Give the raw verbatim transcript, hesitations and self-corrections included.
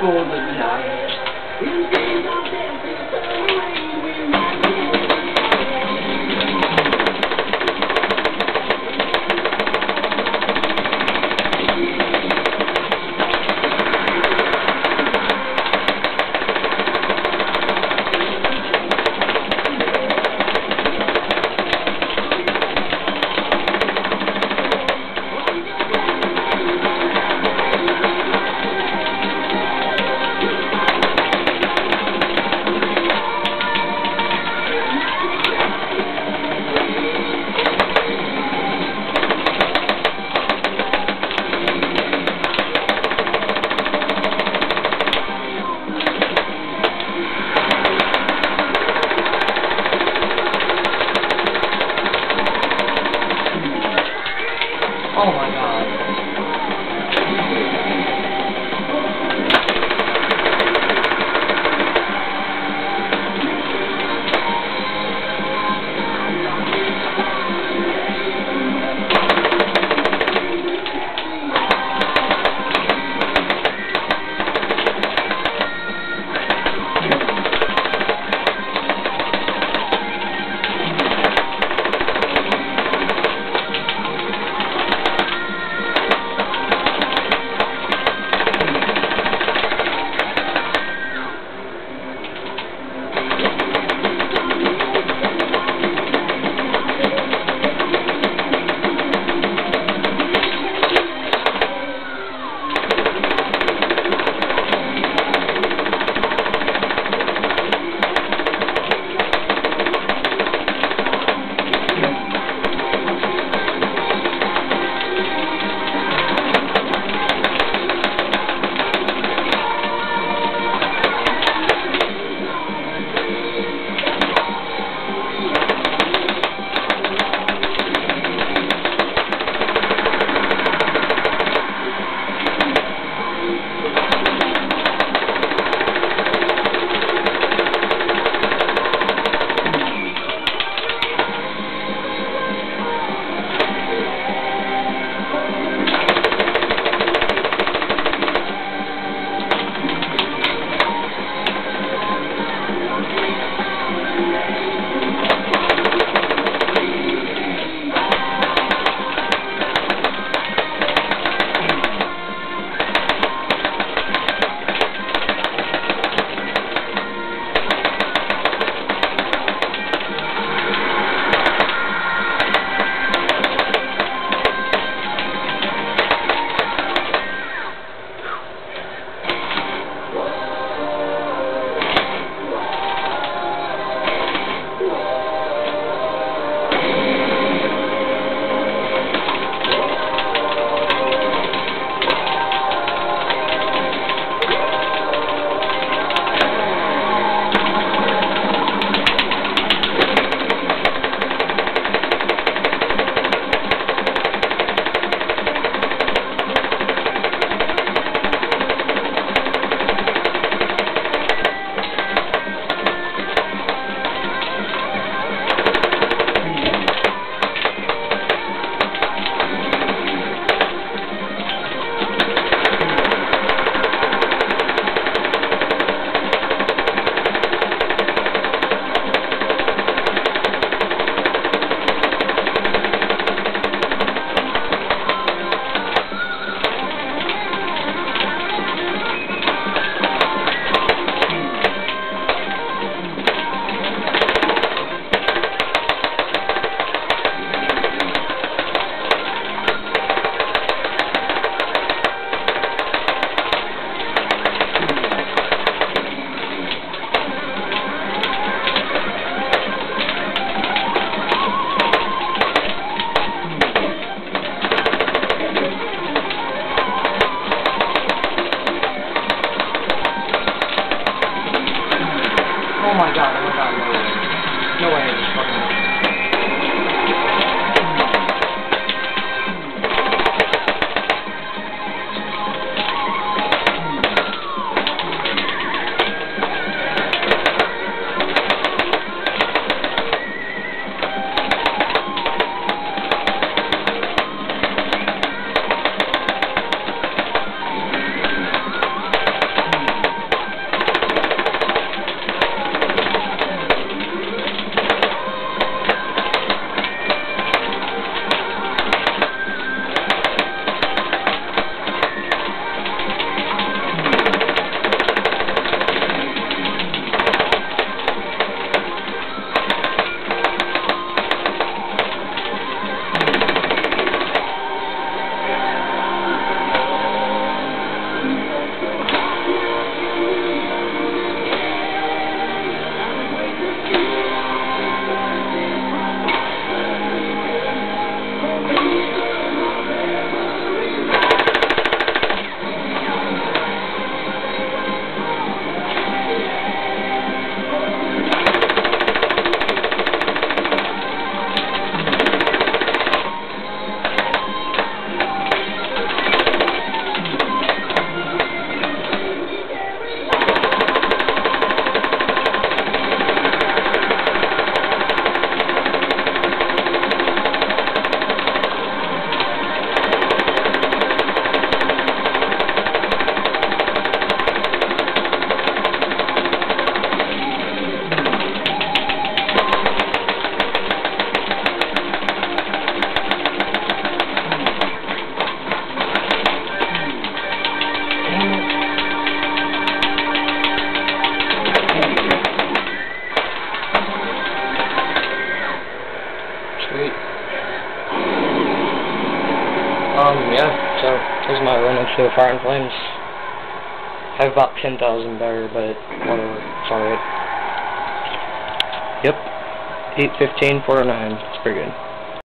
going with so far in flames. I have about ten thousand better, but whatever, it's alright. Yep, eight fifteen, four oh nine, it's pretty good.